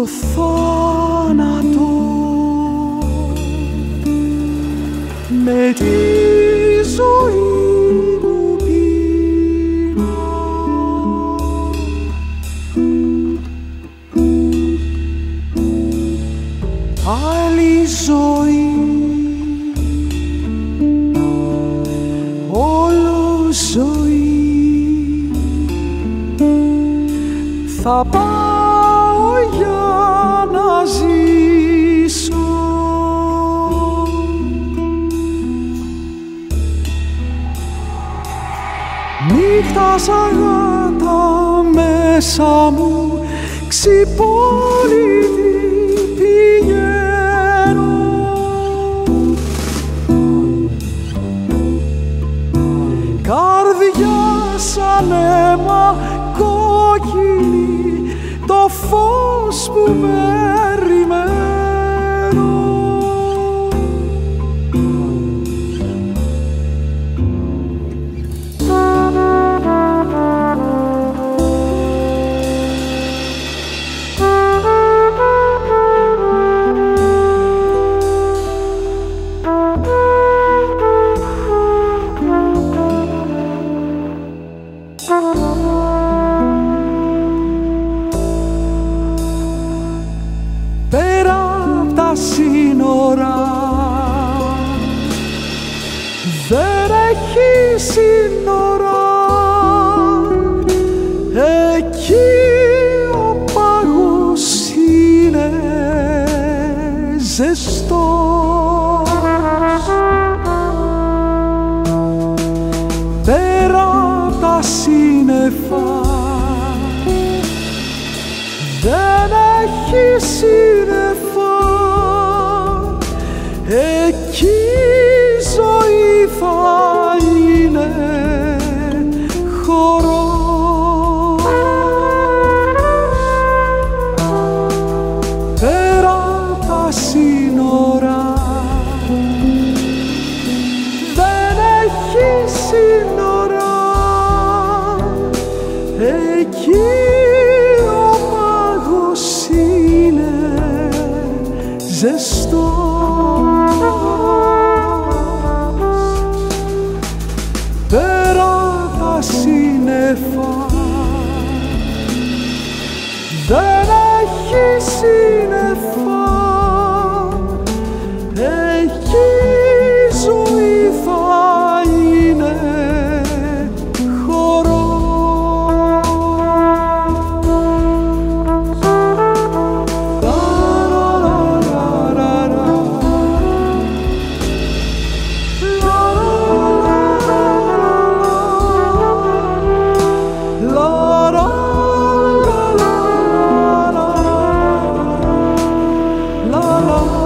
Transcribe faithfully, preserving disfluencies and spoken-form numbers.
το θάνατο με τη ζωή μου πήρα. Άλλη ζωή, όλο ζωή, θα πάω για να ζήσω. Νύχτα σαν γάτα μέσα μου ξυπόλυτη πηγαίνω. Καρδιά σαν αίμα κόκκινη, το φως που περιμένω. Δεν έχει σύνορα, εκεί ο πάγος είναι ζεστός. Πέρα απ' τα σύννεφα δεν έχει σύννεφα, εκεί θα είναι χορός. Πέρα τα σύνορα δεν έχει σύνορα, εκεί ο πάγος είναι ζεστός. Σύννεφα δεν έχει σύννεφα, εκεί η ζωή θα είναι χορός. Oh,